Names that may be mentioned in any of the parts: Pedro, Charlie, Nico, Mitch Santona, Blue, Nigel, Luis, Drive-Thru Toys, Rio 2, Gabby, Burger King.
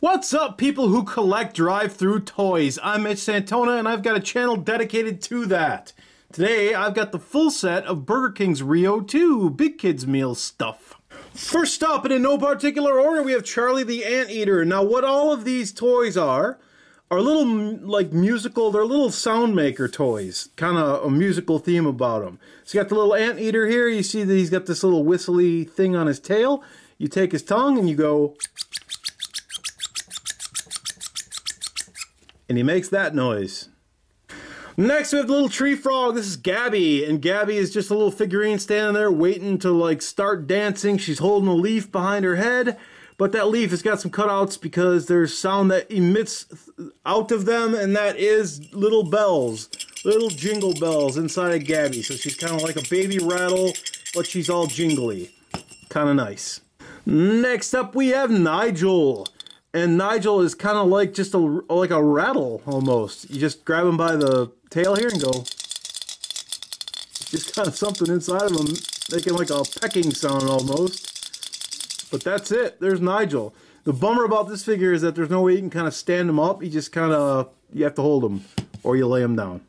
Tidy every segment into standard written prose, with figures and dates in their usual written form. What's up, people who collect drive-thru toys? I'm Mitch Santona, and I've got a channel dedicated to that. Today, I've got the full set of Burger King's Rio 2 Big Kids Meal stuff. First up, and in no particular order, we have Charlie the Anteater. Now, what all of these toys are little, like, musical, they're little sound maker toys. Kind of a musical theme about them. So you got the little anteater here. You see that he's got this little whistly thing on his tail. You take his tongue, and you go... and he makes that noise. Next we have the little tree frog. This is Gabby, and Gabby is just a little figurine standing there waiting to like start dancing. She's holding a leaf behind her head, but that leaf has got some cutouts because there's sound that emits out of them, and that is little bells, little jingle bells inside of Gabby. So she's kind of like a baby rattle, but she's all jingly. Kind of nice. Next up we have Nigel. And Nigel is kind of like just like a rattle almost. You just grab him by the tail here and go. Just kind of something inside of him making like a pecking sound almost. But that's it. There's Nigel. The bummer about this figure is that there's no way you can kind of stand him up. You just kind of, you have to hold him or you lay him down.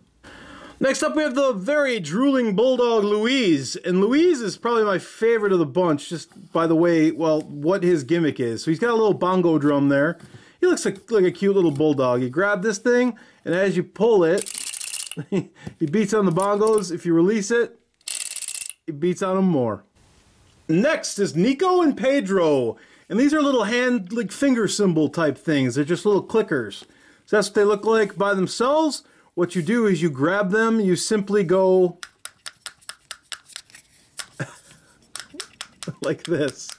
Next up we have the very drooling bulldog Luis, and Luis is probably my favorite of the bunch, just by the way, well, what his gimmick is. So he's got a little bongo drum there. He looks like a cute little bulldog. You grab this thing, and as you pull it, he beats on the bongos. If you release it, he beats on them more. Next is Nico and Pedro, and these are little hand, like finger symbol type things. They're just little clickers. So that's what they look like by themselves. What you do is you grab them, you simply go like this,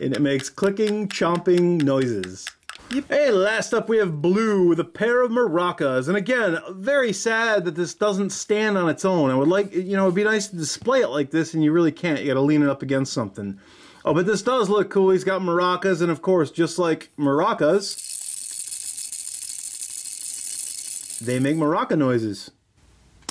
and it makes clicking, chomping noises. Hey, last up we have Blue with a pair of maracas, and again, very sad that this doesn't stand on its own. I would like, you know, it'd be nice to display it like this, and you really can't. You gotta lean it up against something. Oh, but this does look cool. He's got maracas, and of course, just like maracas, they make maraca noises.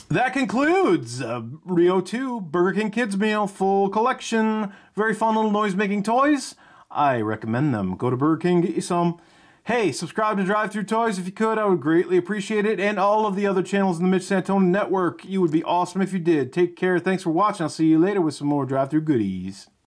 That concludes Rio 2 Burger King Kids Meal full collection. Very fun little noise-making toys. I recommend them. Go to Burger King, get you some. Hey, subscribe to Drive-Thru Toys if you could. I would greatly appreciate it. And all of the other channels in the Mitch Santona Network. You would be awesome if you did. Take care. Thanks for watching. I'll see you later with some more Drive-Thru goodies.